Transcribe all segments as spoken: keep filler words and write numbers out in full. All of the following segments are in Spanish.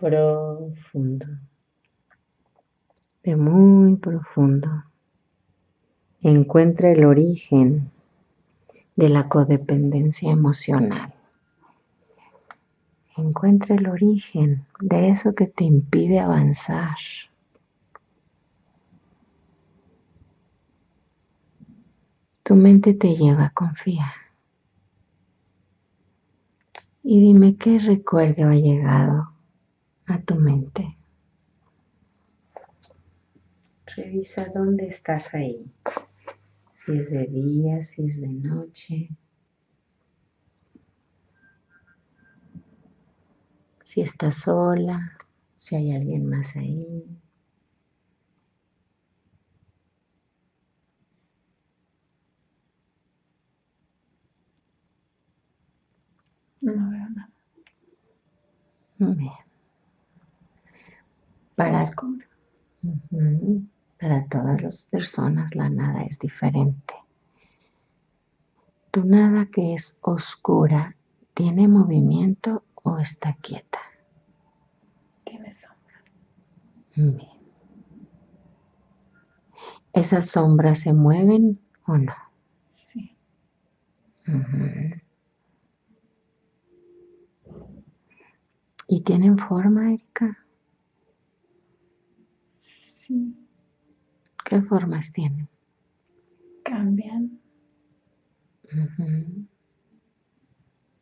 profundo, de muy profundo. Encuentra el origen de la codependencia emocional. Encuentra el origen de eso que te impide avanzar. Tu mente te lleva a confiar. Y dime qué recuerdo ha llegado a tu mente. Revisa dónde estás ahí. Si es de día, si es de noche. Si estás sola, si hay alguien más ahí. No veo nada. Muy bien. Para, uh-huh, para todas las personas la nada es diferente. Tu nada que es oscura, ¿tiene movimiento o está quieta? Tiene sombras. Muy bien. ¿Esas sombras se mueven o no? Sí. Uh-huh. ¿Y tienen forma, Erika? Sí. ¿Qué formas tienen? Cambian. Uh-huh.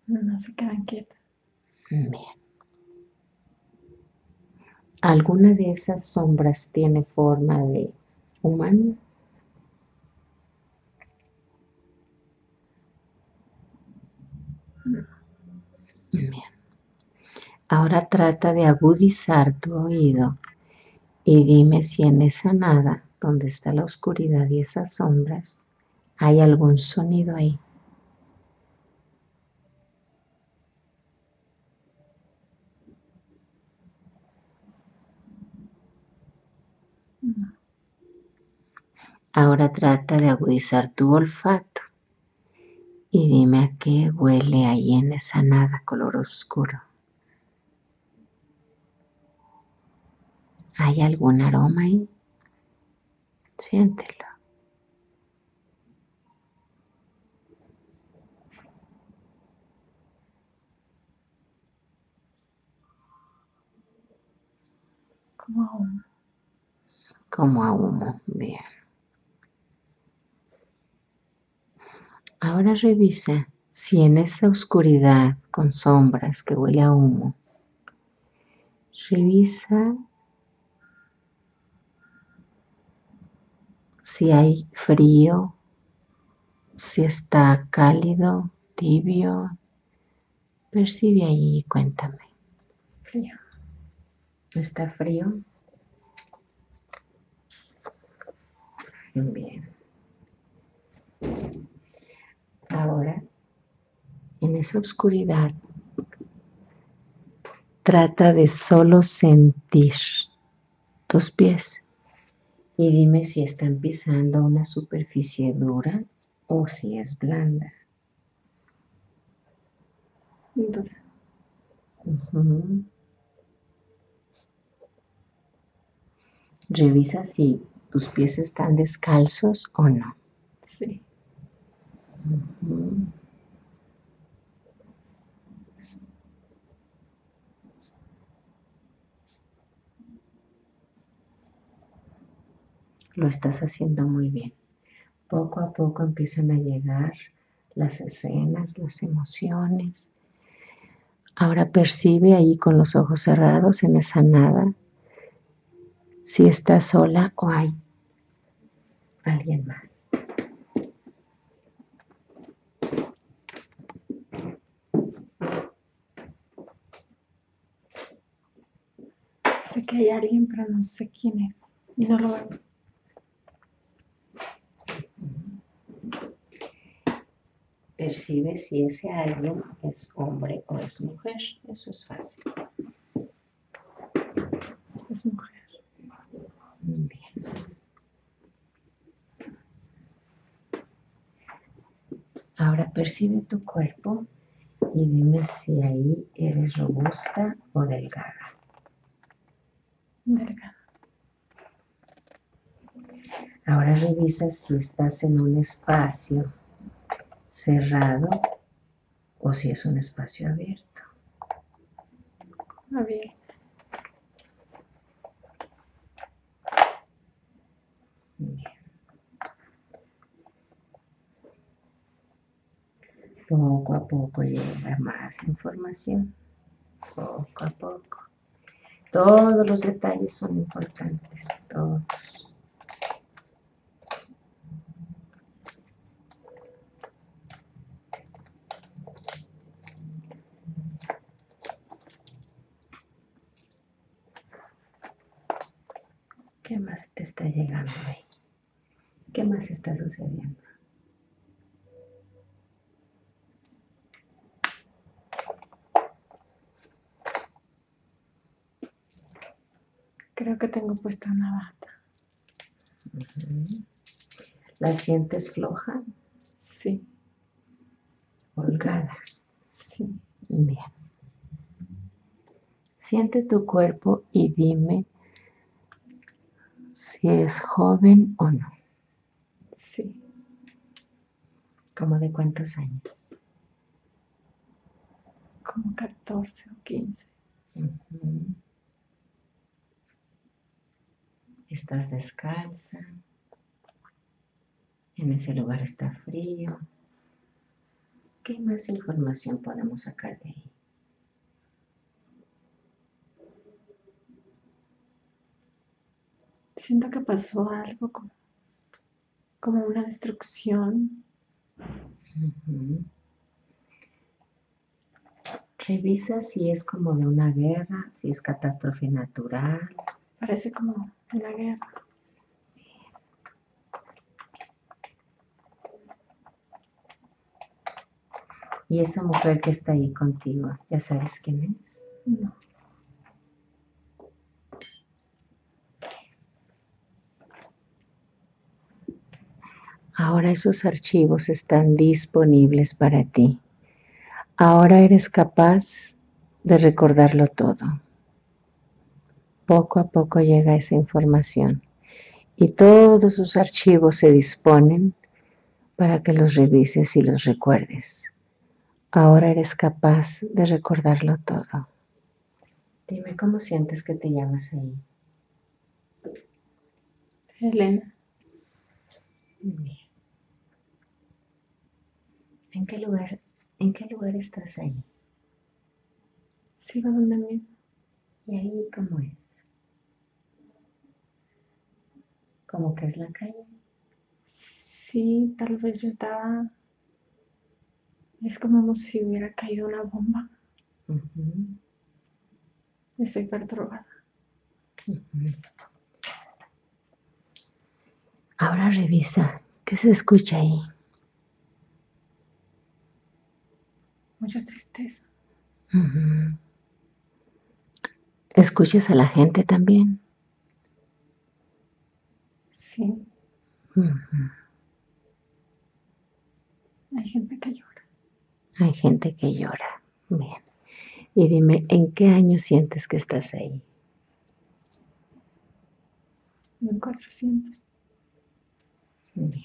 No se quedan quietas. Bien. ¿Alguna de esas sombras tiene forma de humano? No. Bien. Ahora trata de agudizar tu oído y dime si en esa nada, donde está la oscuridad y esas sombras, hay algún sonido ahí. No. Ahora trata de agudizar tu olfato y dime a qué huele ahí en esa nada color oscuro. ¿Hay algún aroma ahí? Siéntelo. Como a humo. Como a humo, bien. Ahora revisa si en esa oscuridad con sombras que huele a humo, revisa si hay frío, si está cálido, tibio. Percibe ahí y cuéntame. Frío. ¿Está frío? Bien. Ahora, en esa oscuridad, trata de solo sentir tus pies. Y dime si están pisando una superficie dura o si es blanda. Dura. Uh-huh. Revisa si tus pies están descalzos o no. Sí. Uh-huh. Lo estás haciendo muy bien. Poco a poco empiezan a llegar las escenas, las emociones. Ahora percibe ahí con los ojos cerrados en esa nada si estás sola o hay alguien más. Sé que hay alguien, pero no sé quién es. Y no lo veo. Percibe si ese alguien es hombre o es mujer. Eso es fácil. Es mujer. Bien. Ahora percibe tu cuerpo y dime si ahí eres robusta o delgada. Delgado. Ahora revisa si estás en un espacio cerrado o si es un espacio abierto. Abierto. Bien. Poco a poco llega más información. Poco a poco. Todos los detalles son importantes. Todos. ¿Qué más te está llegando ahí? ¿Qué más está sucediendo? Creo que tengo puesta una bata. Uh-huh. ¿La sientes floja? Sí. ¿Holgada? Sí. Bien. Siente tu cuerpo y dime si es joven o no. Sí. ¿Cómo de cuántos años? Como catorce o quince. Uh-huh. Estás descalza, en ese lugar está frío. ¿Qué más información podemos sacar de ahí? Siento que pasó algo como, como una destrucción. Uh-huh. Revisa si es como de una guerra, si es catástrofe natural. Parece como la guerra. ¿Y esa mujer que está ahí contigo, ya sabes quién es? No. Ahora esos archivos están disponibles para ti. Ahora eres capaz de recordarlo todo. Poco a poco llega esa información y todos sus archivos se disponen para que los revises y los recuerdes. Ahora eres capaz de recordarlo todo. Dime, ¿cómo sientes que te llamas ahí? Elena. ¿En qué lugar, en qué lugar estás ahí? Sigo donde mismo. ¿Y ahí cómo es? ¿Como que es la calle? Sí, tal vez yo estaba... Es como si hubiera caído una bomba. Uh-huh. Estoy perturbada. Uh-huh. Ahora revisa. ¿Qué se escucha ahí? Mucha tristeza. Uh-huh. ¿Escuchas a la gente también? Sí. Uh-huh. Hay gente que llora. Hay gente que llora. Bien. Y dime, ¿en qué año sientes que estás ahí? mil cuatrocientos. Bien.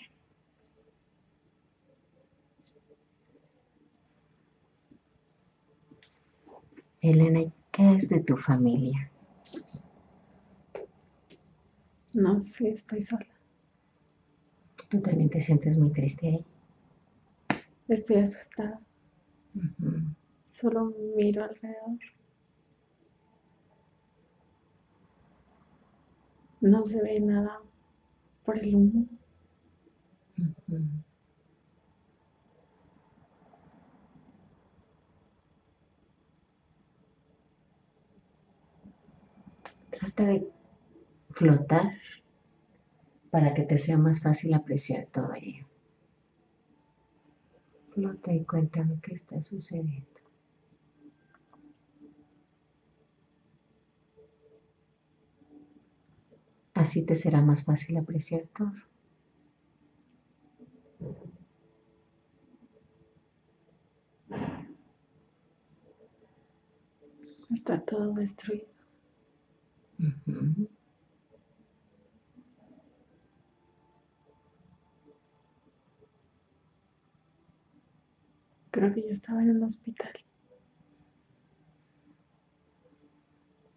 Elena, ¿qué es de tu familia? No, sí, estoy sola. ¿Tú también te sientes muy triste ahí? Estoy asustada. Uh-huh. Solo miro alrededor. No se ve nada por el humo. Uh-huh. Trata de flotar para que te sea más fácil apreciar todo ello. Flota y cuéntame qué está sucediendo. Así te será más fácil apreciar todo. Está todo destruido. Ujú. Creo que yo estaba en un hospital.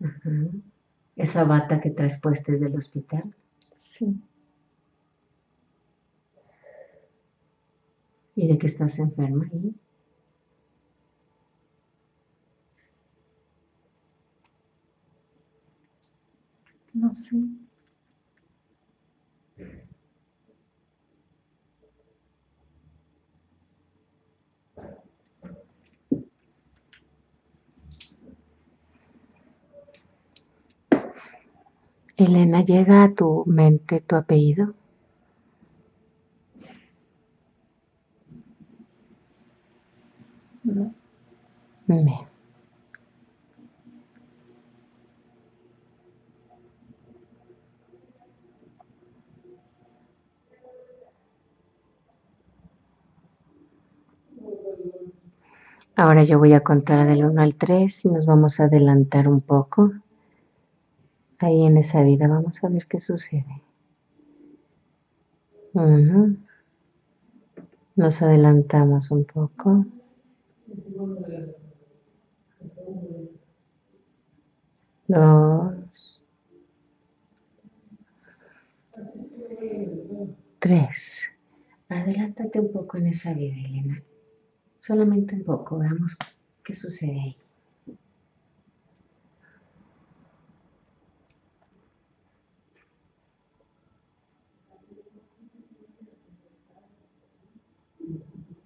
Ujú. Esa bata que traes puesta es del hospital. Sí. ¿Y de qué estás enferma ahí? No sé. Elena, ¿llega a tu mente tu apellido? No. No. Ahora yo voy a contar del uno al tres y nos vamos a adelantar un poco. Ahí en esa vida vamos a ver qué sucede. Uno. Nos adelantamos un poco. Dos. Tres. Adelántate un poco en esa vida, Elena. Solamente un poco, veamos qué sucede ahí.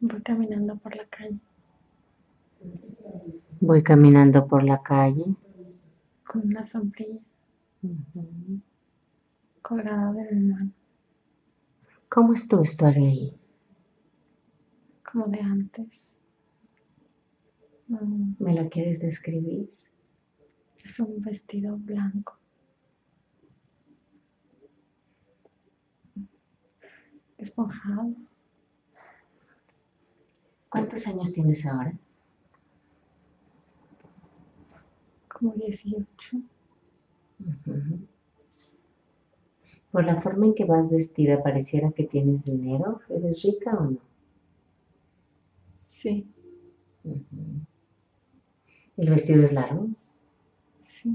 Voy caminando por la calle. Voy caminando por la calle. Con una sombrilla. Uh-huh. Colgada de mi mano. ¿Cómo es tu historia ahí? Como de antes. Mm. ¿Me la quieres describir? Es un vestido blanco. Esponjado. ¿Cuántos años tienes ahora? Como dieciocho. Uh-huh. Por la forma en que vas vestida, pareciera que tienes dinero. ¿Eres rica o no? Sí. Uh-huh. ¿El vestido es largo? Sí.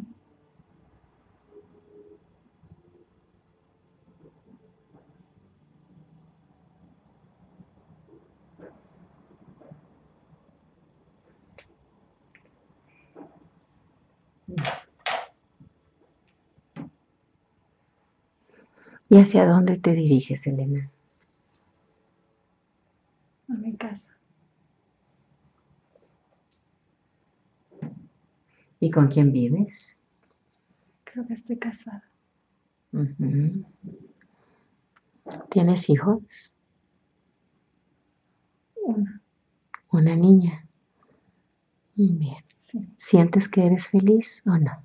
¿Y hacia dónde te diriges, Elena? A mi casa. ¿Y con quién vives? Creo que estoy casada. Uh-huh. ¿Tienes hijos? Una. Una niña. Bien. Sí. ¿Sientes que eres feliz o no?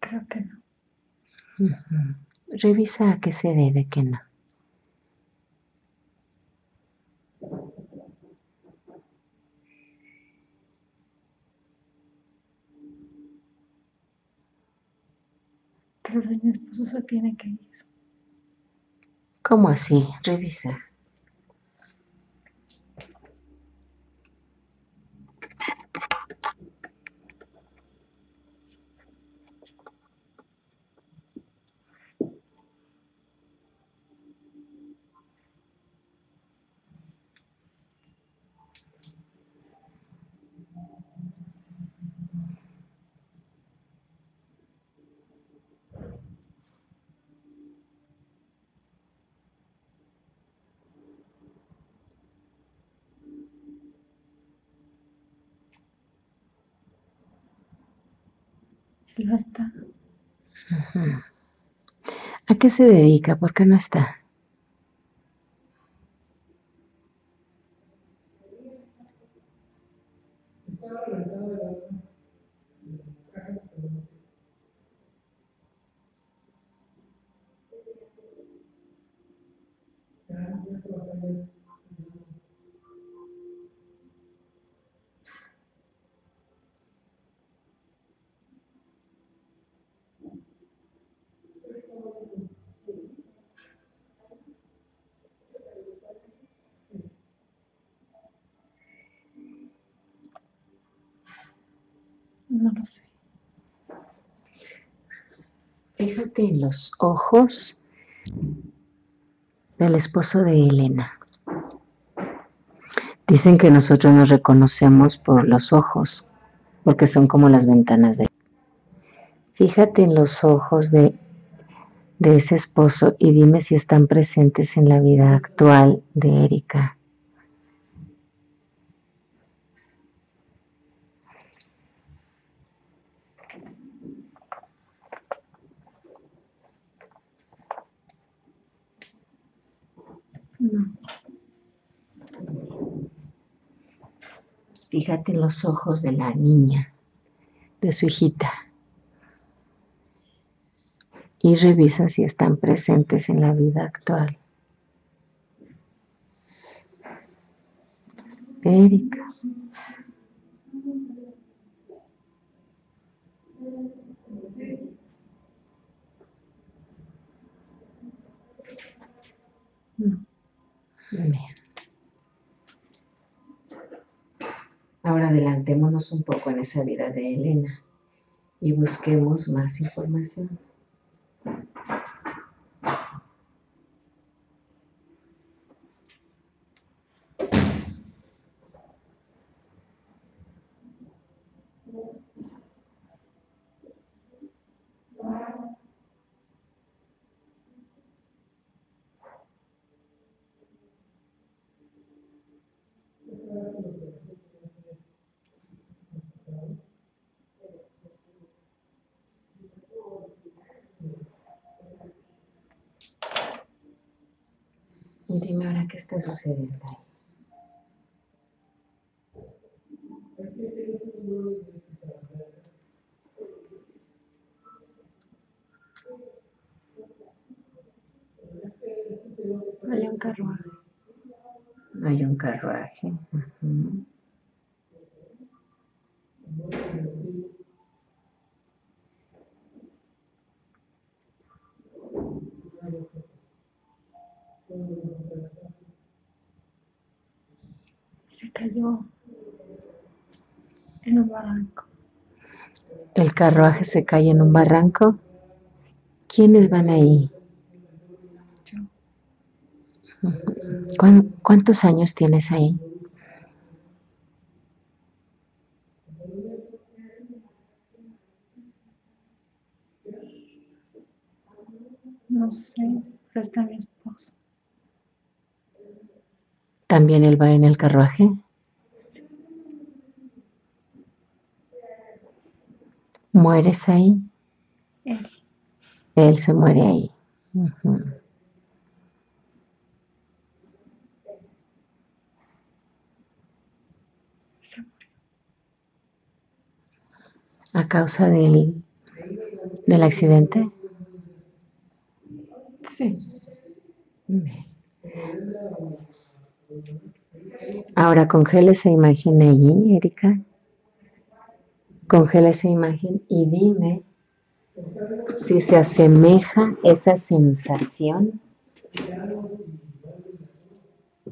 Creo que no. Uh-huh. Revisa a qué se debe que no. Pero mi esposo se tiene que ir. ¿Cómo así? Revisa. No está. Ajá. ¿A qué se dedica? ¿Por qué no está? No lo sé. Fíjate en los ojos del esposo de Elena. Dicen que nosotros nos reconocemos por los ojos, porque son como las ventanas de... Fíjate en los ojos de, de ese esposo y dime si están presentes en la vida actual de Erika. No. Fíjate en los ojos de la niña, de su hijita, y revisa si están presentes en la vida actual. Erika. No. Bien. Ahora adelantémonos un poco en esa vida de Elena y busquemos más información. Y dime ahora qué está sucediendo ahí. Hay un carruaje. Hay un carruaje. Uh-huh. Se cayó en un barranco. ¿El carruaje se cae en un barranco? ¿Quiénes van ahí? Yo. ¿Cuántos años tienes ahí? No sé, pero está mi esposo. ¿También él va en el carruaje? Sí. ¿Mueres ahí? Él. Él se muere ahí. Uh-huh. Se murió. ¿A causa del, del accidente? Sí. Bien. Ahora congela esa imagen ahí, Erika. Congela esa imagen y dime si se asemeja esa sensación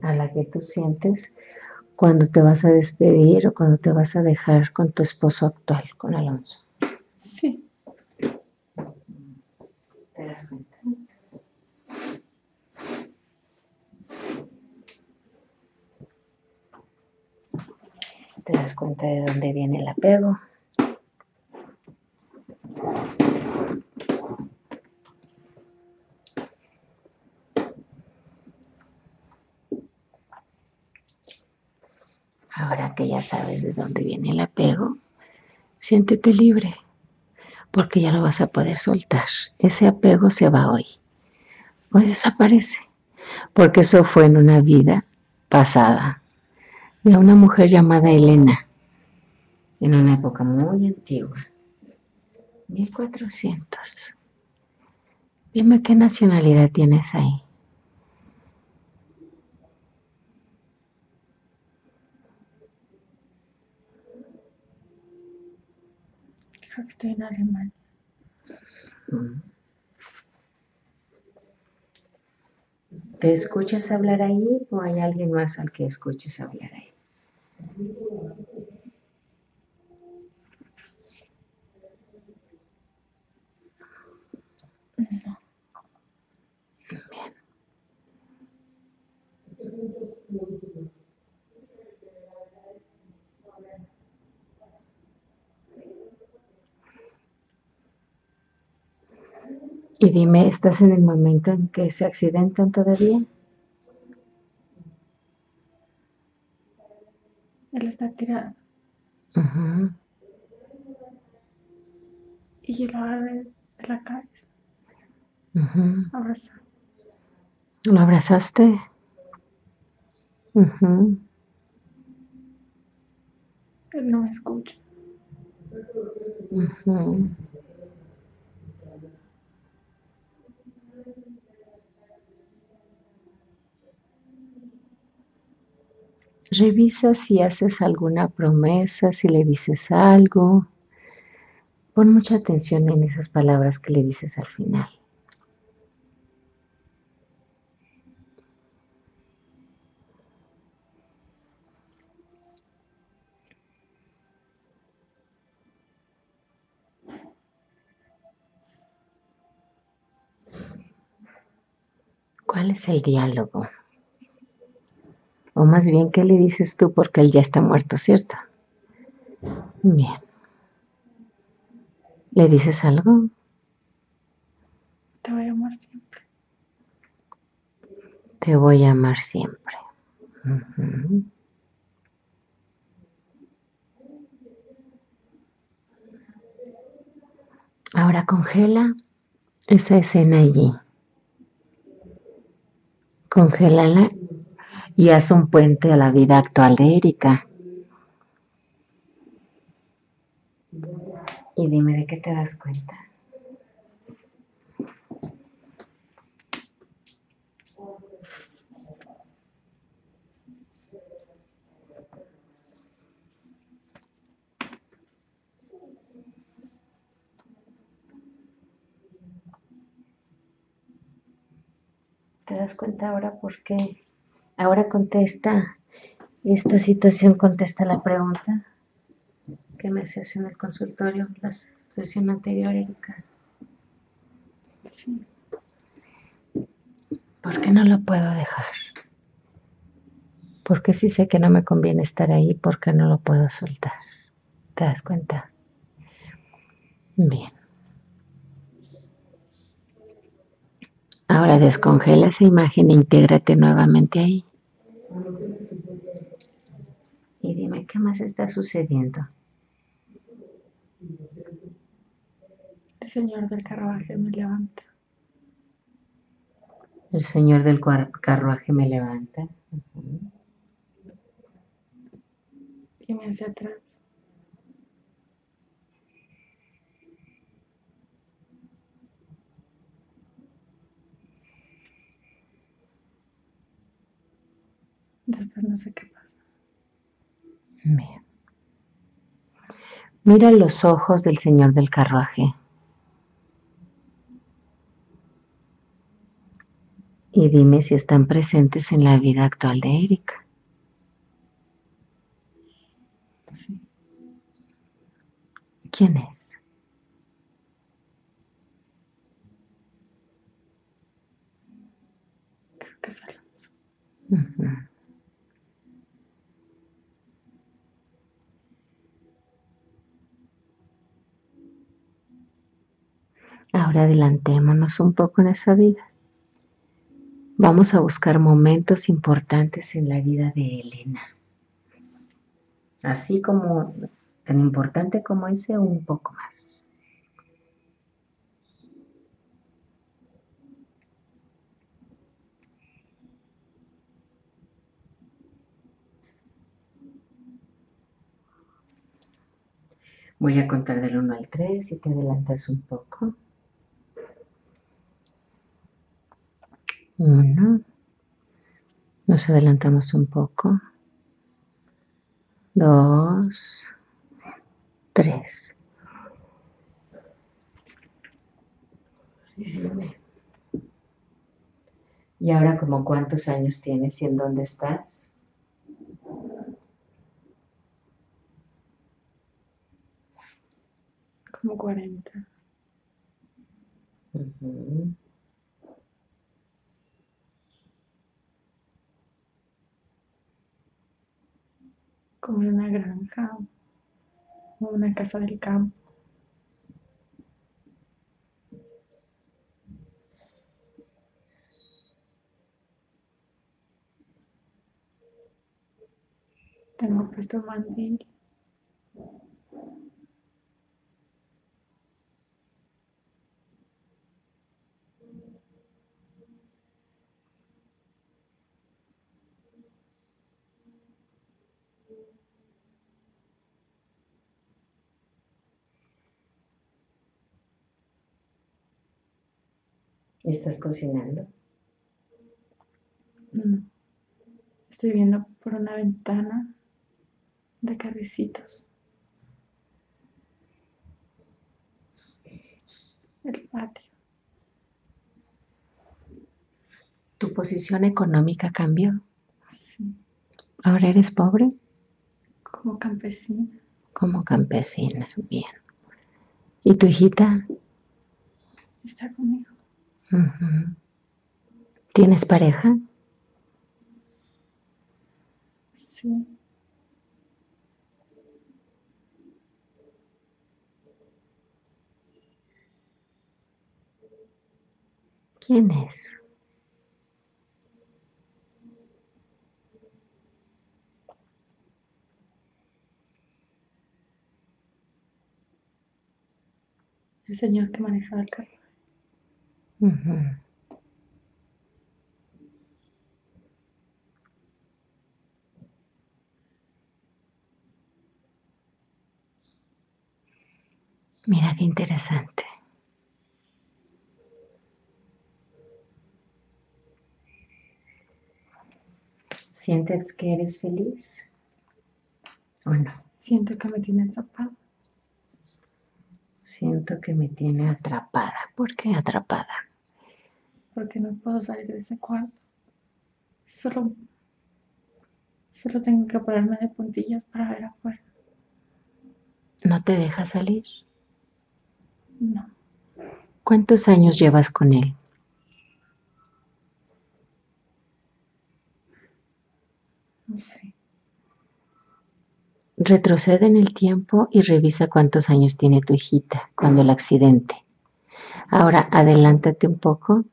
a la que tú sientes cuando te vas a despedir o cuando te vas a dejar con tu esposo actual, con Alonso. Sí. ¿Te das cuenta? Te das cuenta de dónde viene el apego. Ahora que ya sabes de dónde viene el apego, siéntete libre, porque ya lo vas a poder soltar. Ese apego se va hoy, o desaparece, porque eso fue en una vida pasada de una mujer llamada Elena, en una época muy antigua, mil cuatrocientos. Dime qué nacionalidad tienes ahí. Creo que estoy en Alemania. ¿Te escuchas hablar ahí o hay alguien más al que escuches hablar ahí? Y dime, ¿estás en el momento en que se accidentan todavía? Él está tirado. Ajá. Y yo lo agarré de la cabeza. Ajá. Abrazó. ¿Lo abrazaste? Ajá. Él no me escucha. Ajá. Revisa si haces alguna promesa, si le dices algo. Pon mucha atención en esas palabras que le dices al final. ¿Cuál es el diálogo? O más bien, ¿qué le dices tú? Porque él ya está muerto, ¿cierto? Bien. ¿Le dices algo? Te voy a amar siempre. Te voy a amar siempre. Uh-huh. Ahora congela esa escena allí. Congélala. Y haz un puente a la vida actual de Erika. Y dime de qué te das cuenta. ¿Te das cuenta ahora por qué? Ahora contesta esta situación, contesta la pregunta que me hacías en el consultorio, la sesión anterior, Erika. Sí. ¿Por qué no lo puedo dejar? ¿Por qué si sé que no me conviene estar ahí, por qué no lo puedo soltar? ¿Te das cuenta? Bien. Ahora descongela esa imagen e intégrate nuevamente ahí. Y dime, ¿qué más está sucediendo? El señor del carruaje me levanta. El señor del carruaje me levanta. Uh-huh. Y me hace atrás. Después no sé qué pasa. Mira. Mira los ojos del señor del carruaje. Y dime si están presentes en la vida actual de Erika. Sí. ¿Quién es? Creo que es Alonso. Uh-huh. Ahora adelantémonos un poco en esa vida. Vamos a buscar momentos importantes en la vida de Elena. Así como, tan importante como ese, un poco más. Voy a contar del uno al tres y te adelantas un poco. Uno, nos adelantamos un poco, dos, tres. Y ahora, ¿como cuántos años tienes y en dónde estás? Como cuarenta. Uh-huh. Como una granja o una casa del campo. Tengo puesto mandil. ¿Estás cocinando? No. Estoy viendo por una ventana de carricitos el patio. ¿Tu posición económica cambió? Sí. ¿Ahora eres pobre? Como campesina. Como campesina, bien. ¿Y tu hijita? Está conmigo. Uh-huh. ¿Tienes pareja? Sí. ¿Quién es? El señor que manejaba el carro. Uh-huh. Mira qué interesante. ¿Sientes que eres feliz o no? Siento que me tiene atrapada. Siento que me tiene atrapada. ¿Por qué atrapada? Porque no puedo salir de ese cuarto. Solo, solo tengo que ponerme de puntillas para ver afuera. ¿No te deja salir? No. ¿Cuántos años llevas con él? No sé. Retrocede en el tiempo y revisa cuántos años tiene tu hijita cuando el accidente. Ahora adelántate un poco.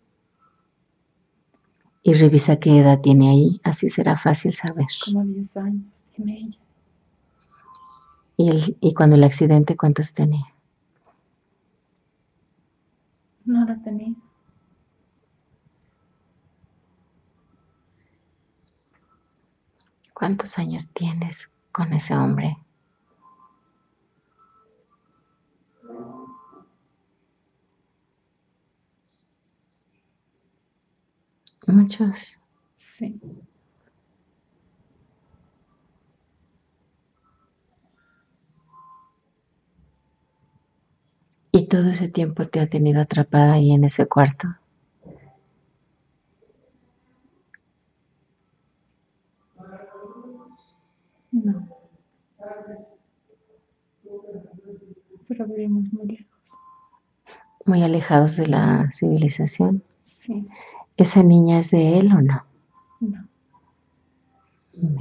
Y revisa qué edad tiene ahí, así será fácil saber. Como diez años tiene ella. ¿Y, el, y cuando el accidente cuántos tenía? No la tenía. ¿Cuántos años tienes con ese hombre? ¿Muchos? Sí. ¿Y todo ese tiempo te ha tenido atrapada ahí en ese cuarto? No. Pero vivimos muy lejos. ¿Muy alejados de la civilización? Sí. ¿Esa niña es de él o no? No. Bien.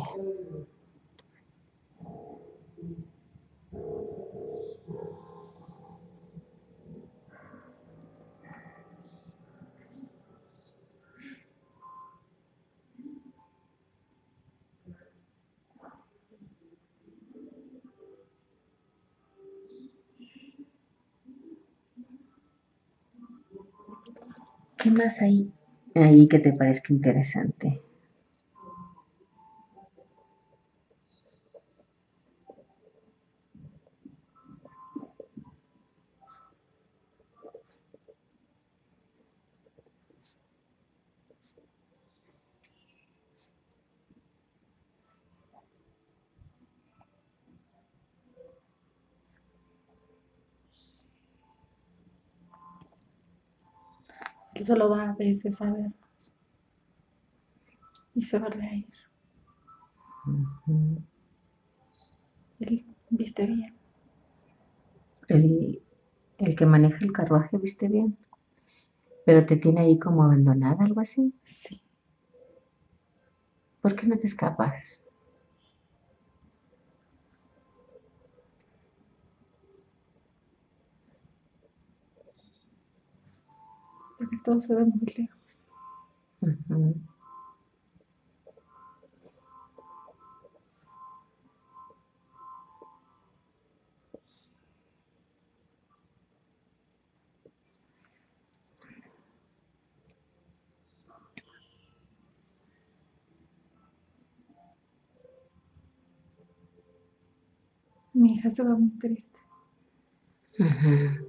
¿Qué más hay? Ahí que te parezca interesante. Que solo va a veces a vernos y se va a reír. Uh-huh. Él viste bien. El, el que maneja el carruaje viste bien, pero te tiene ahí como abandonada, algo así. Sí. ¿Por qué no te escapas? Porque todo se ve muy lejos. Uh-huh. mi hija se va muy triste. Ajá.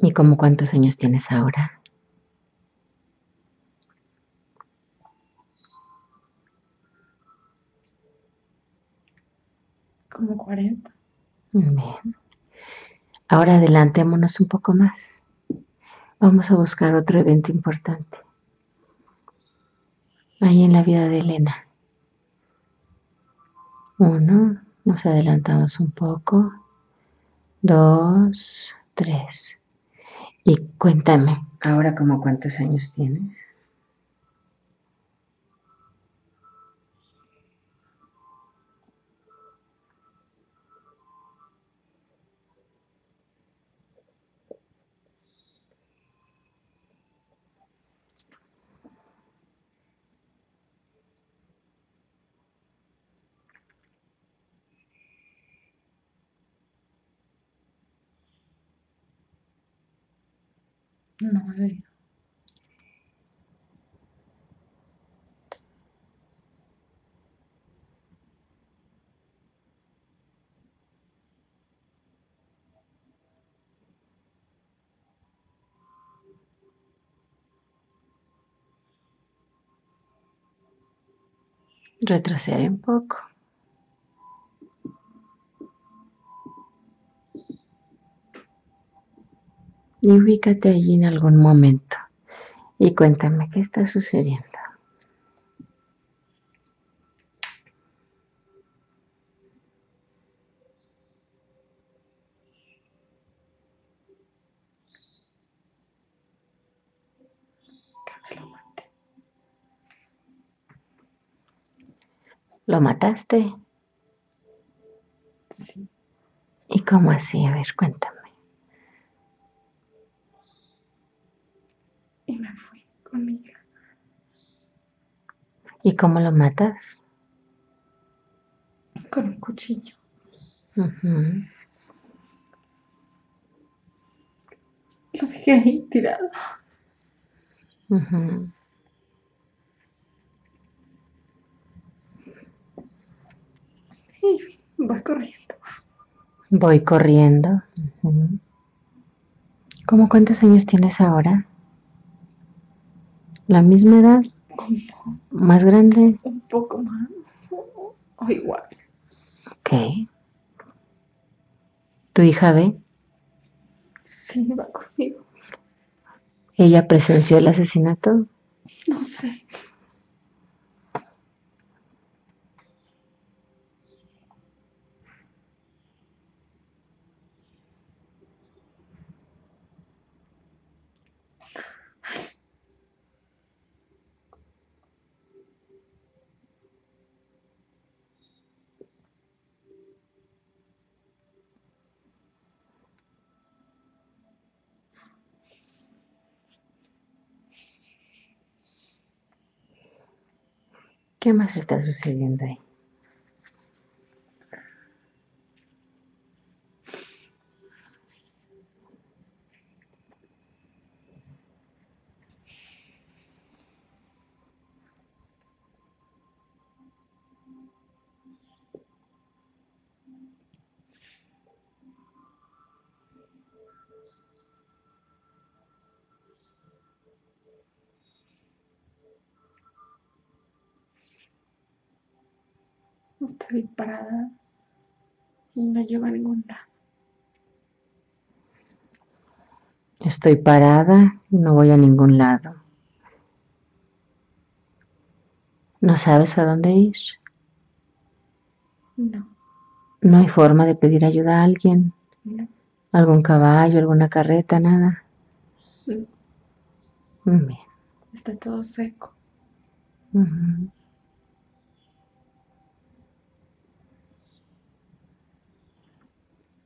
¿Y cómo cuántos años tienes ahora? Como cuarenta. Bien. Ahora adelantémonos un poco más. Vamos a buscar otro evento importante. Ahí en la vida de Elena. Uno, nos adelantamos un poco. Dos, tres. Y cuéntame, ¿ahora como cuántos años tienes? No, no. Retrocede un poco. Y ubícate allí en algún momento y cuéntame qué está sucediendo. Lo maté. ¿Lo mataste? Sí. ¿Y cómo así? A ver, cuéntame. ¿Y cómo lo matas? Con un cuchillo. Uh-huh. Lo dejé ahí tirado. Uh-huh. Y voy corriendo. Voy corriendo. Uh-huh. ¿Cómo cuántos años tienes ahora? ¿La misma edad? ¿Cómo? ¿Más grande? Un poco más o, o igual. Ok. ¿Tu hija ve? Sí, va conmigo. ¿Ella presenció el asesinato? No sé. ¿Qué más está sucediendo ahí? Estoy parada y no lleva a ningún lado. Estoy parada y no voy a ningún lado. ¿No sabes a dónde ir? No. ¿No hay forma de pedir ayuda a alguien? No. ¿Algún caballo, alguna carreta, nada? No. Muy bien. Está todo seco. Uh-huh.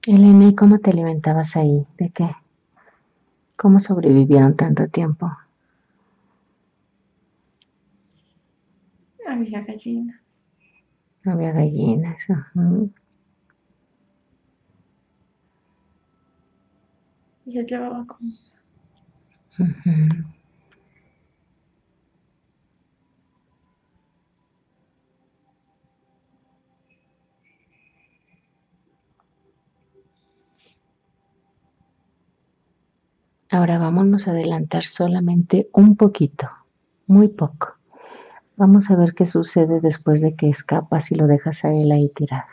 Elena, ¿y cómo te alimentabas ahí? ¿De qué? ¿Cómo sobrevivieron tanto tiempo? Había gallinas. Había gallinas, ajá. Yo llevaba comida. Ajá. Ahora vámonos a adelantar solamente un poquito, muy poco. Vamos a ver qué sucede después de que escapas y lo dejas a él ahí tirado.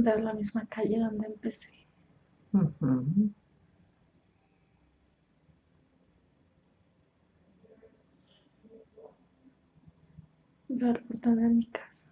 Ver la misma calle donde empecé. Uh-huh. Ver el portón de mi casa.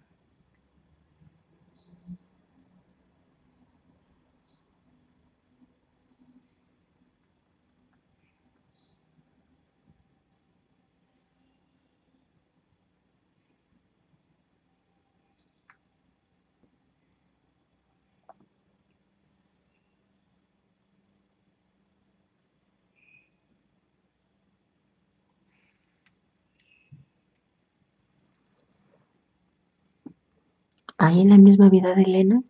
Ahí en la misma vida de Elena.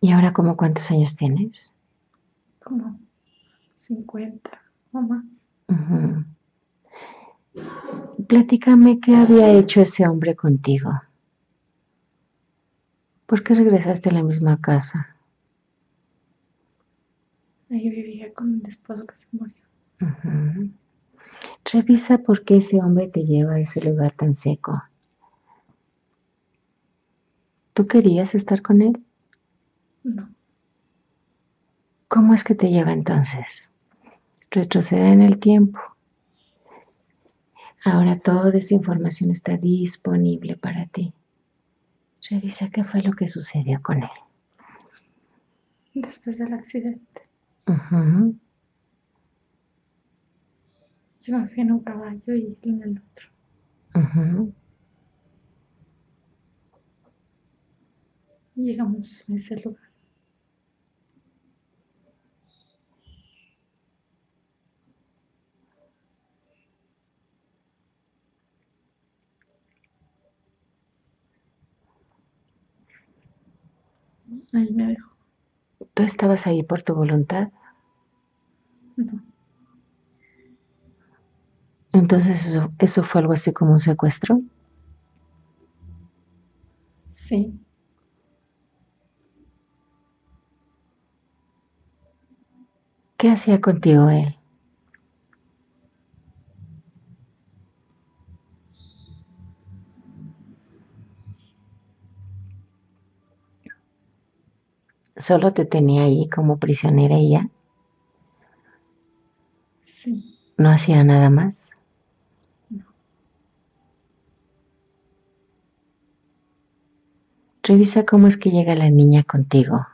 ¿Y ahora como cuántos años tienes? Como cincuenta o más. Uh-huh. Platícame qué había hecho ese hombre contigo. ¿Por qué regresaste a la misma casa? Ahí vivía con mi esposo que se murió. Uh-huh. Revisa por qué ese hombre te lleva a ese lugar tan seco. ¿Tú querías estar con él? No. ¿Cómo es que te lleva entonces? Retrocede en el tiempo. Ahora toda esa información está disponible para ti. Revisa qué fue lo que sucedió con él. Después del accidente. Uh-huh. Yo me fui en un caballo y en el otro. Uh-huh. Llegamos a ese lugar. Ahí me dejó. ¿Tú estabas ahí por tu voluntad? No. Entonces, ¿eso, eso fue algo así como un secuestro? Sí. ¿Qué hacía contigo él? ¿Solo te tenía ahí como prisionera y ya? Sí. ¿No hacía nada más? No. Revisa cómo es que llega la niña contigo.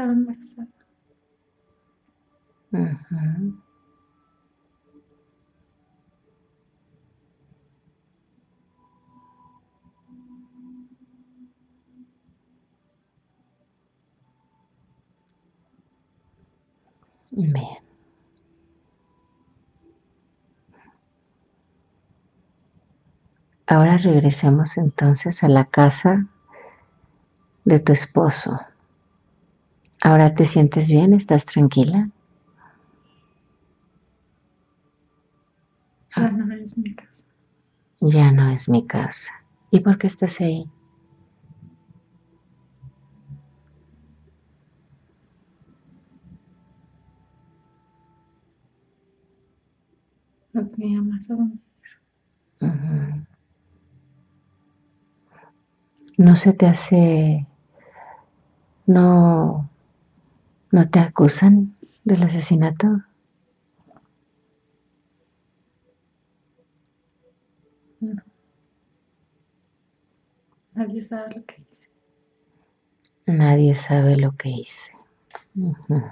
Estaba embarazada. Uh-huh. Bien. Ahora regresemos entonces a la casa de tu esposo. ¿Ahora te sientes bien? ¿Estás tranquila? Ya no es mi casa. Ya no es mi casa. ¿Y por qué estás ahí? No tenía más a dónde ir. Uh-huh. no se te hace, no, no te acusan del asesinato. No. Nadie sabe lo que hice. Nadie sabe lo que hice. Uh-huh.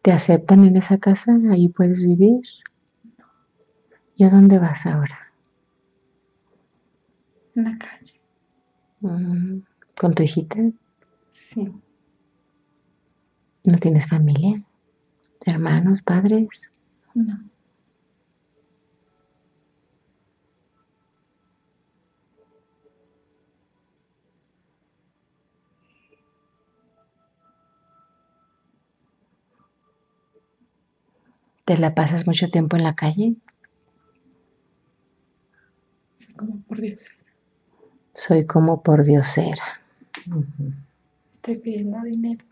¿Te aceptan en esa casa? ¿Ahí puedes vivir? No. ¿Y a dónde vas ahora? En la calle. Uh-huh. ¿Con tu hijita? Sí. ¿No tienes familia? ¿Hermanos, padres? No. ¿Te la pasas mucho tiempo en la calle? Soy como por diosera. Soy como por diosera. Uh-huh. Estoy pidiendo dinero.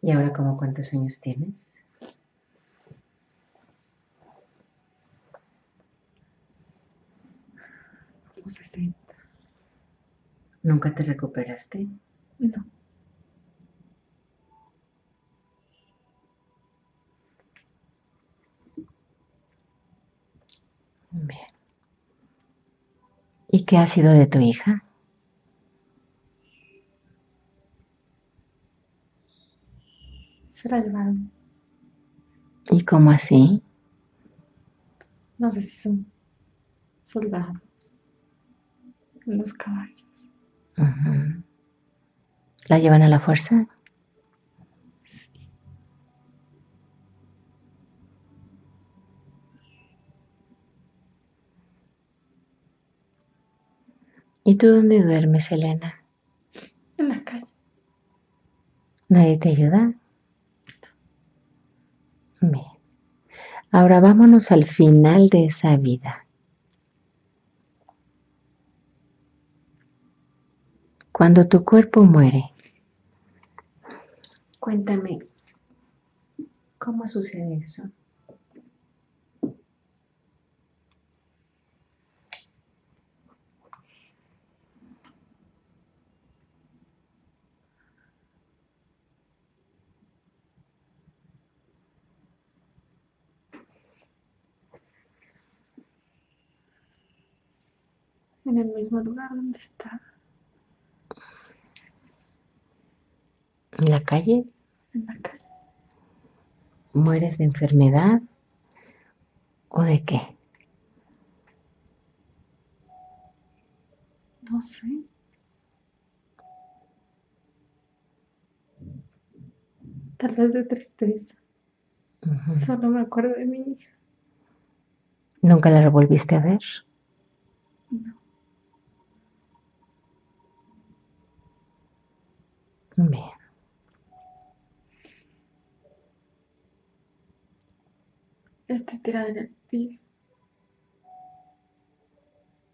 ¿Y ahora como cuántos años tienes? Como sesenta. ¿Nunca te recuperaste? No. Bien. ¿Y qué ha sido de tu hija? Se la llevaron. ¿Y cómo así? No sé si son soldados. Los caballos. Uh-huh. ¿La llevan a la fuerza? Sí. ¿Y tú dónde duermes, Elena? En la calle. ¿Nadie te ayuda? No. Bien. Ahora vámonos al final de esa vida. Cuando tu cuerpo muere, cuéntame, ¿cómo sucede eso? En el mismo lugar donde está. ¿En la calle? En la calle. ¿Mueres de enfermedad o de qué? No sé. Tal vez de tristeza. Uh-huh. Solo me acuerdo de mi hija. ¿Nunca la volviste a ver? No. Bien. Estoy tirada en el piso,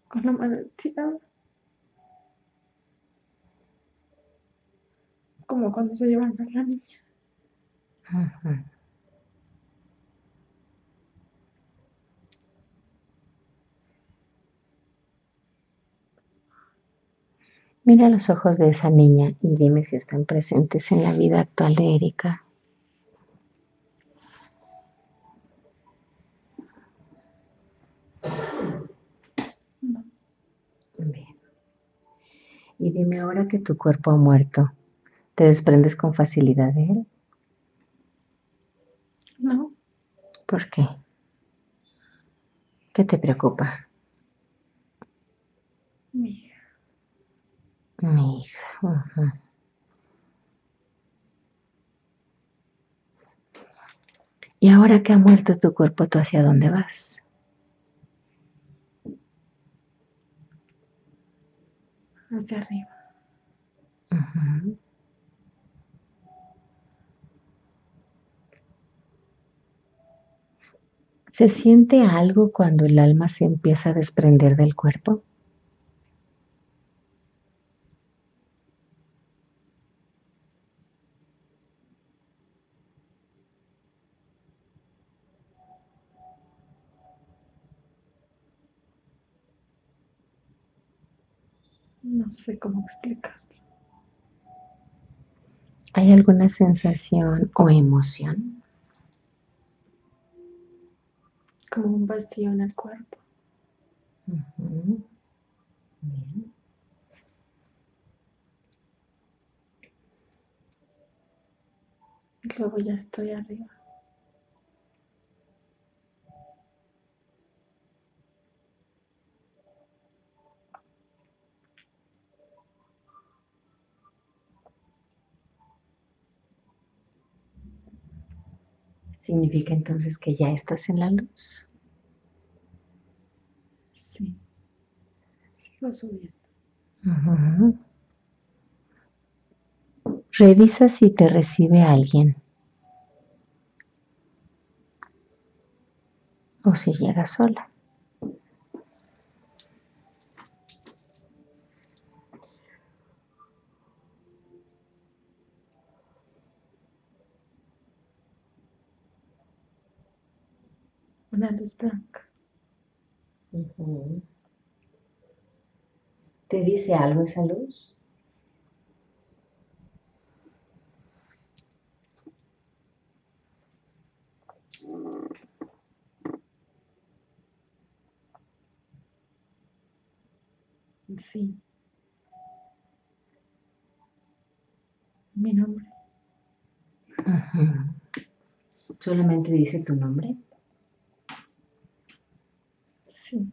con la mano tirada, como cuando se llevan a la niña. Uh-huh. Mira los ojos de esa niña y dime si están presentes en la vida actual de Erika. Y dime, ahora que tu cuerpo ha muerto, ¿te desprendes con facilidad de él? No. ¿Por qué? ¿Qué te preocupa? Mi hija. Mi hija. Uh-huh. Y ahora que ha muerto tu cuerpo, ¿tú hacia dónde vas? Hacia arriba. Uh-huh. ¿Se siente algo cuando el alma se empieza a desprender del cuerpo? No sé cómo explicarlo. ¿Hay alguna sensación o emoción? Como un vacío en el cuerpo. Uh-huh. Bien. Luego ya estoy arriba. ¿Significa entonces que ya estás en la luz? Sí. Sigo subiendo. Ajá. Revisa si te recibe alguien. O si llega sola. Una luz blanca. Uh-huh. ¿Te dice algo esa luz? Sí. Mi nombre. Uh-huh. ¿Solamente dice tu nombre? Sí.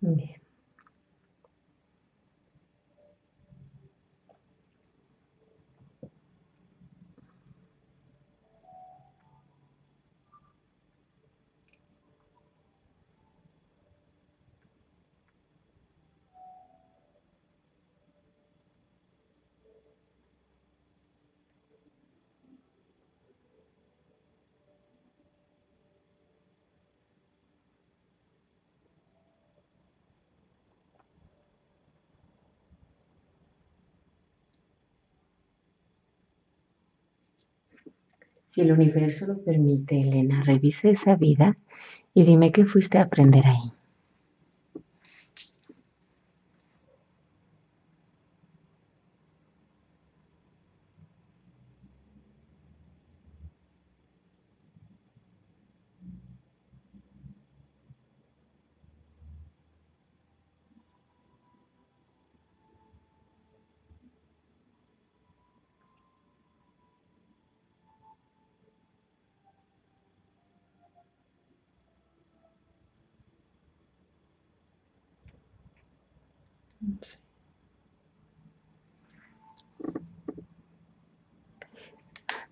Bien. Si el universo lo permite, Elena, revisa esa vida y dime qué fuiste a aprender ahí.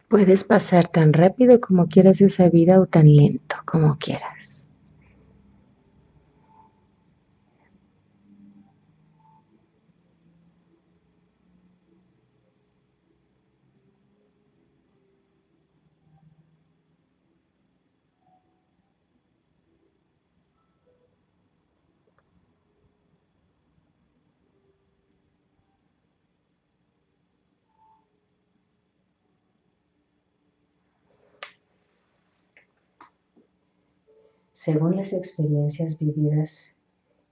Puedes pasar tan rápido como quieras esa vida o tan lento como quieras. Según las experiencias vividas,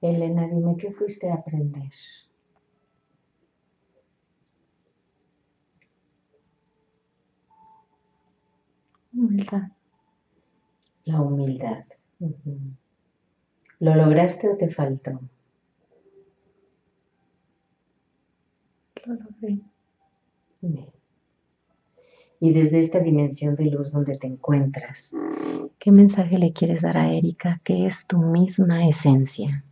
Elena, dime qué fuiste a aprender. Humildad. La humildad. Uh-huh. ¿Lo lograste o te faltó? Lo logré. Bien. Y desde esta dimensión de luz donde te encuentras, ¿qué mensaje le quieres dar a Erika, que es tu misma esencia?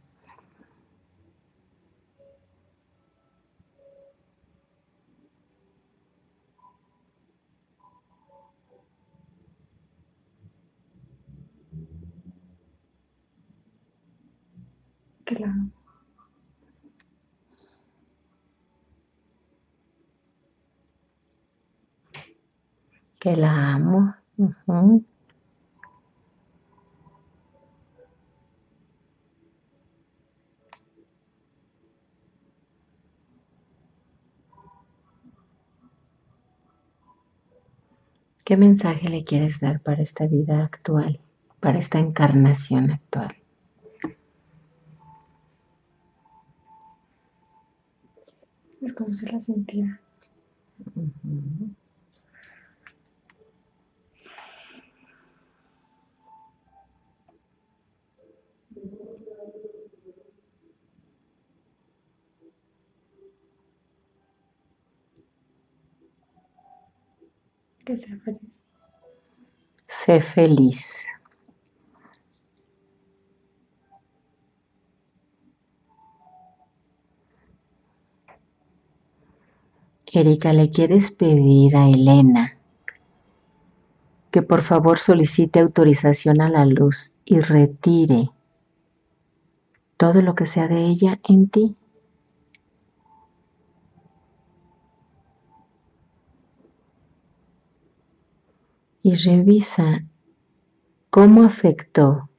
Claro. Que la amo. Uh-huh. ¿Qué mensaje le quieres dar para esta vida actual, para esta encarnación actual? Es como si la sintiera. Uh-huh. Que sea feliz. Sé feliz. Erika, ¿le quieres pedir a Elena que por favor solicite autorización a la luz y retire todo lo que sea de ella en ti? Y revisa cómo afectó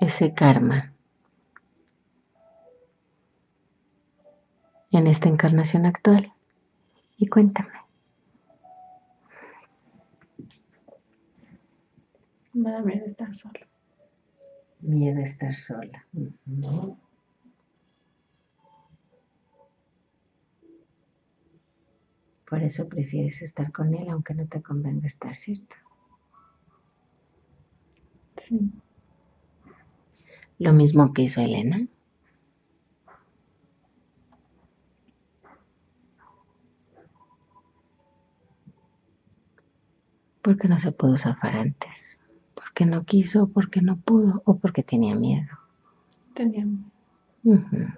ese karma en esta encarnación actual. Y cuéntame. Me da miedo estar sola. Miedo a estar sola. Uh-huh. Por eso prefieres estar con él, aunque no te convenga estar, ¿cierto? Sí. Lo mismo que hizo Elena. ¿Por qué no se pudo zafar antes? ¿Porque no quiso, porque no pudo o porque tenía miedo? Tenía miedo. Uh-huh.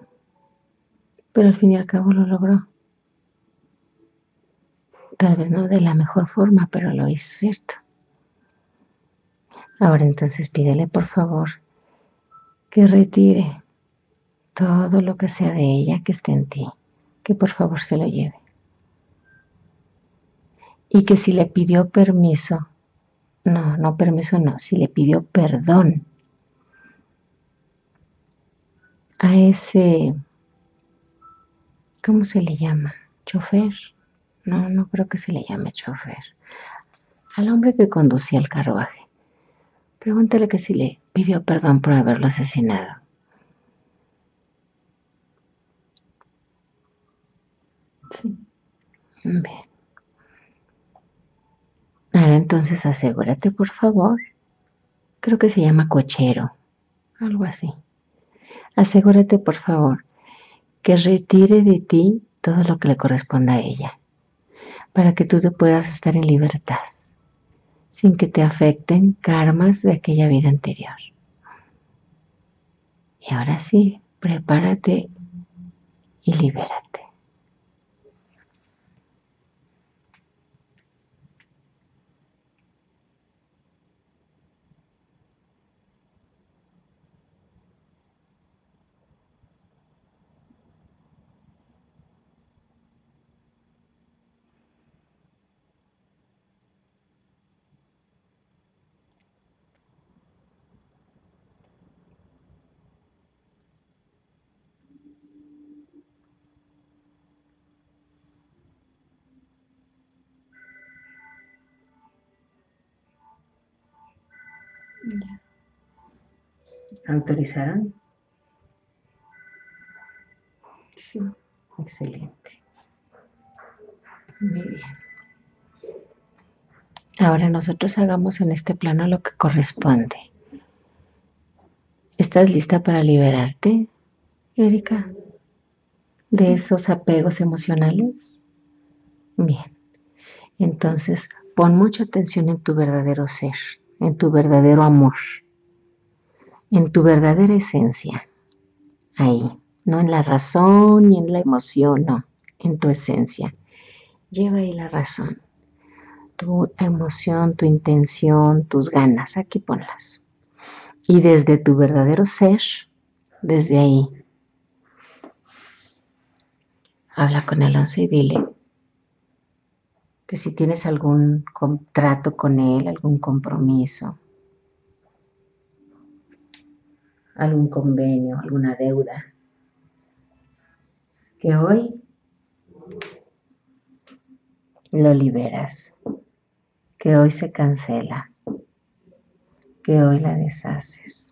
Pero al fin y al cabo lo logró. Tal vez no de la mejor forma, pero lo hizo, ¿cierto? Ahora entonces pídele por favor que retire todo lo que sea de ella que esté en ti, que por favor se lo lleve. Y que si le pidió permiso, no, no permiso no, si le pidió perdón a ese, ¿cómo se le llama? ¿Chofer? No, no creo que se le llame chofer. Al hombre que conducía el carruaje. Pregúntale que si le pidió perdón por haberlo asesinado. Sí. Bien. Ahora entonces asegúrate, por favor. Creo que se llama cochero. Algo así. Asegúrate, por favor, que retire de ti todo lo que le corresponda a ella, para que tú te puedas estar en libertad, sin que te afecten karmas de aquella vida anterior. Y ahora sí, prepárate y libérate. Ya. ¿Autorizaron? Sí. Excelente. Muy bien. Ahora nosotros hagamos en este plano lo que corresponde. ¿Estás lista para liberarte, Erika? ¿De sí. esos apegos emocionales? Bien. Entonces, pon mucha atención en tu verdadero ser, en tu verdadero amor, en tu verdadera esencia, ahí, no en la razón ni en la emoción, no, en tu esencia. Lleva ahí la razón, tu emoción, tu intención, tus ganas, aquí ponlas. Y desde tu verdadero ser, desde ahí, habla con Alonso y dile que si tienes algún contrato con él, algún compromiso, algún convenio, alguna deuda, que hoy lo liberas, que hoy se cancela, que hoy la deshaces.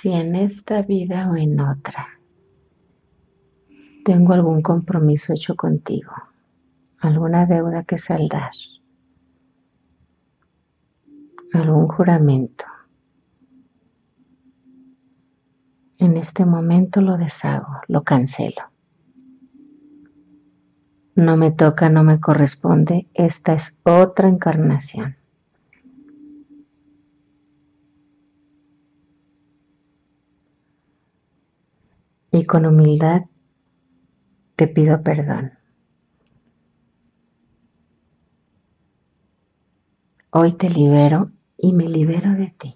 si en esta vida o en otra tengo algún compromiso hecho contigo, alguna deuda que saldar, algún juramento, en este momento lo deshago, lo cancelo. No me toca, no me corresponde, esta es otra encarnación. Y con humildad te pido perdón. Hoy te libero y me libero de ti.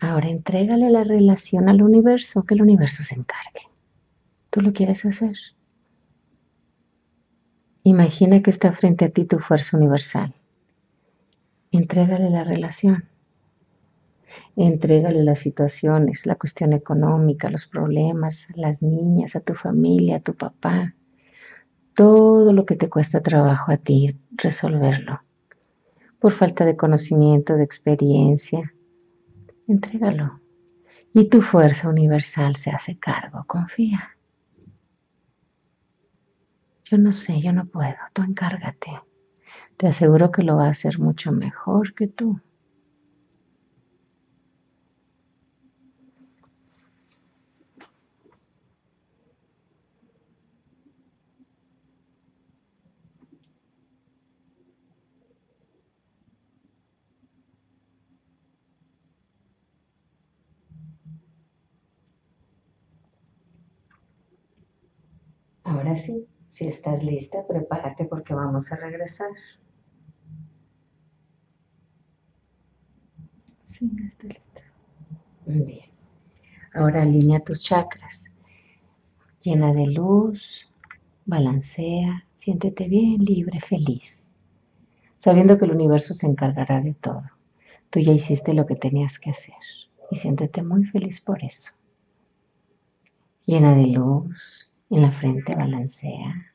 Ahora entrégale la relación al universo, que el universo se encargue. Tú lo quieres hacer. Imagina que está frente a ti tu fuerza universal. Entrégale la relación. Entrégale las situaciones, la cuestión económica, los problemas, las niñas, a tu familia, a tu papá. Todo lo que te cuesta trabajo a ti resolverlo. Por falta de conocimiento, de experiencia. Entrégalo. Y tu fuerza universal se hace cargo. Confía. Yo no sé, yo no puedo. Tú encárgate. Te aseguro que lo va a hacer mucho mejor que tú. Ahora sí, si estás lista, prepárate porque vamos a regresar. Sí, ya estoy lista. Muy bien. Ahora alinea tus chakras. Llena de luz, balancea, siéntete bien, libre, feliz. Sabiendo que el universo se encargará de todo. Tú ya hiciste lo que tenías que hacer y siéntete muy feliz por eso. Llena de luz. En la frente balancea,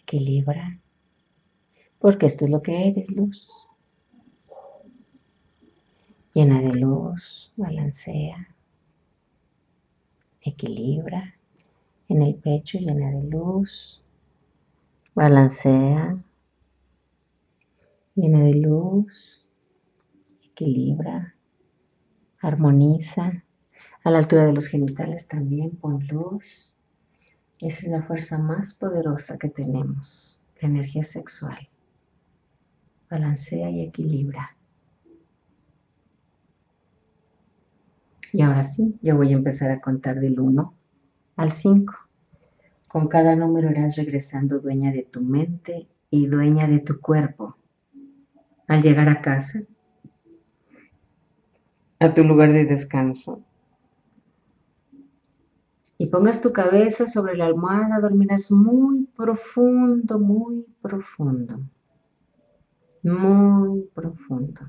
equilibra, porque esto es lo que eres, luz. Llena de luz, balancea, equilibra. En el pecho llena de luz, balancea, llena de luz, equilibra, armoniza. A la altura de los genitales también pon luz. Esa es la fuerza más poderosa que tenemos, la energía sexual. Balancea y equilibra. Y ahora sí, yo voy a empezar a contar del uno al cinco. Con cada número irás regresando dueña de tu mente y dueña de tu cuerpo. Al llegar a casa, a tu lugar de descanso, y pongas tu cabeza sobre la almohada, dormirás muy profundo, muy profundo, muy profundo.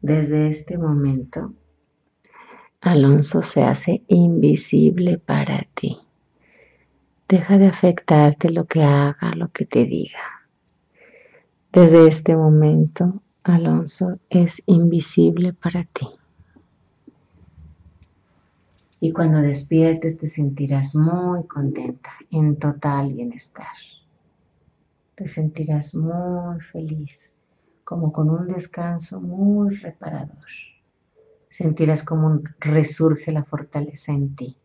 Desde este momento, Alonso se hace invisible para ti. Deja de afectarte lo que haga, lo que te diga. Desde este momento, Alonso es invisible para ti. Y cuando despiertes te sentirás muy contenta, en total bienestar. Te sentirás muy feliz, como con un descanso muy reparador. Sentirás como resurge la fortaleza en ti.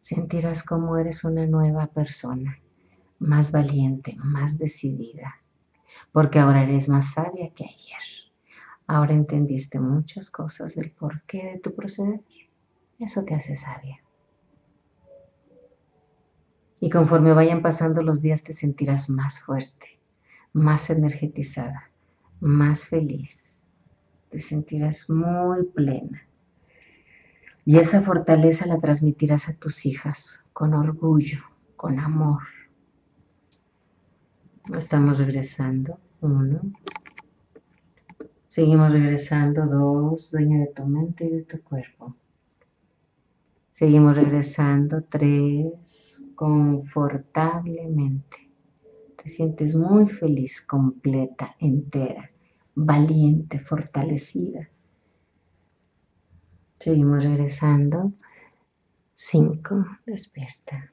Sentirás como eres una nueva persona, más valiente, más decidida. Porque ahora eres más sabia que ayer. Ahora entendiste muchas cosas del porqué de tu proceder. Eso te hace sabia. Y conforme vayan pasando los días te sentirás más fuerte, más energetizada, más feliz. Te sentirás muy plena. Y esa fortaleza la transmitirás a tus hijas con orgullo, con amor. Estamos regresando. Uno. Seguimos regresando, dos, dueña de tu mente y de tu cuerpo. Seguimos regresando, tres, confortablemente. Te sientes muy feliz, completa, entera, valiente, fortalecida. Seguimos regresando, cinco, despierta.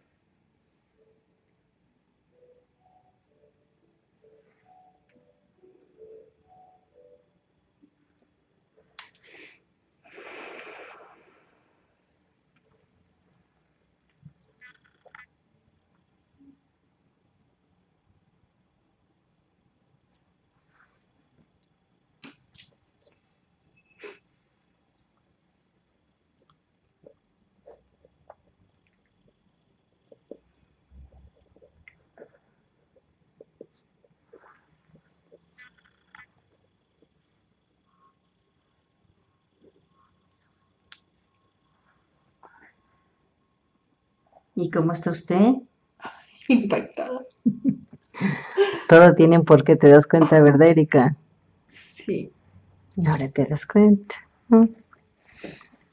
¿Y cómo está usted? Impactada. Todo tiene por qué, te das cuenta, ¿verdad, Erika? Sí. Y ahora te das cuenta. ¿No?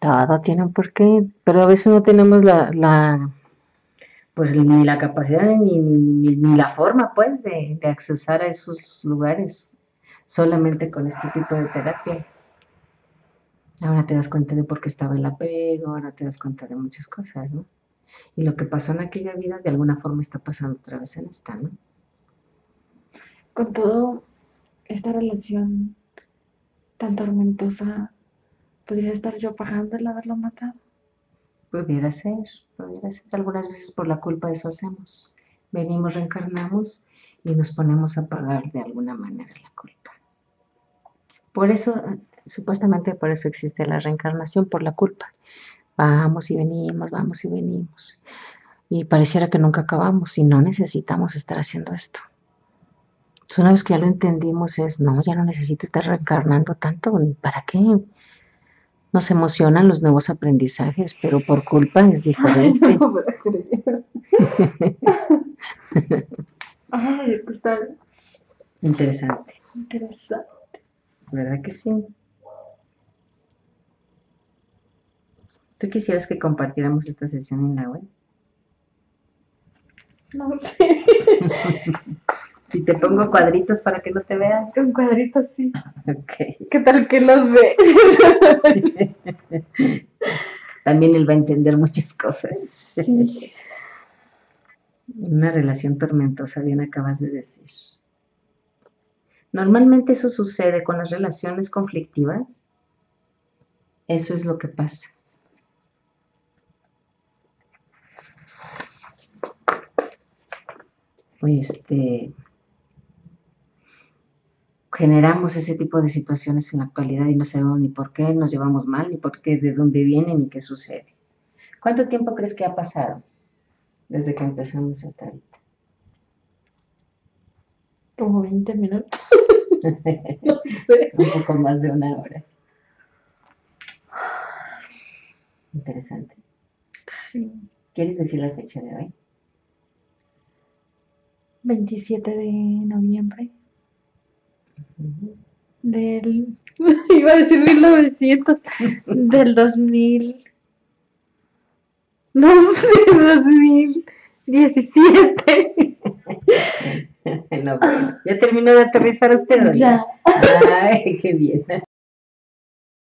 Todo tiene por qué, pero a veces no tenemos la, la pues ni la capacidad ni, ni, ni la forma, pues, de, de accesar a esos lugares solamente con este tipo de terapia. Ahora te das cuenta de por qué estaba el apego, ahora te das cuenta de muchas cosas, ¿no? Y lo que pasó en aquella vida, de alguna forma, está pasando otra vez en esta, ¿no? Con todo, esta relación tan tormentosa, ¿podría estar yo pagando el haberlo matado? Pudiera ser, pudiera ser. Algunas veces por la culpa de eso hacemos. Venimos, reencarnamos y nos ponemos a pagar de alguna manera la culpa. Por eso, supuestamente por eso existe la reencarnación, por la culpa. Vamos y venimos, vamos y venimos. Y pareciera que nunca acabamos y no necesitamos estar haciendo esto. Entonces, una vez que ya lo entendimos es, no, ya no necesito estar reencarnando tanto, ni para qué. Nos emocionan los nuevos aprendizajes, pero por culpa es diferente. Ay, no me lo creer. Ay, es que está interesante. Interesante. ¿Verdad que sí? ¿Tú quisieras que compartiéramos esta sesión en la web? No sé. Si te pongo cuadritos para que no te veas. Con cuadritos, sí. Ok. ¿Qué tal que los ve? También él va a entender muchas cosas. Sí. Una relación tormentosa, bien acabas de decir. Normalmente eso sucede con las relaciones conflictivas. Eso es lo que pasa. Este, generamos ese tipo de situaciones en la actualidad y no sabemos ni por qué nos llevamos mal, ni por qué, de dónde viene, ni qué sucede. ¿Cuánto tiempo crees que ha pasado desde que empezamos hasta ahorita? Como veinte minutos. Un poco más de una hora. Interesante. Sí. ¿Quieres decir la fecha de hoy? veintisiete de noviembre uh-huh. del, iba a decir mil novecientos, del dos mil, no sé, dos mil diecisiete. No, ya terminó de aterrizar usted, ¿no? Ya. Ay, qué bien.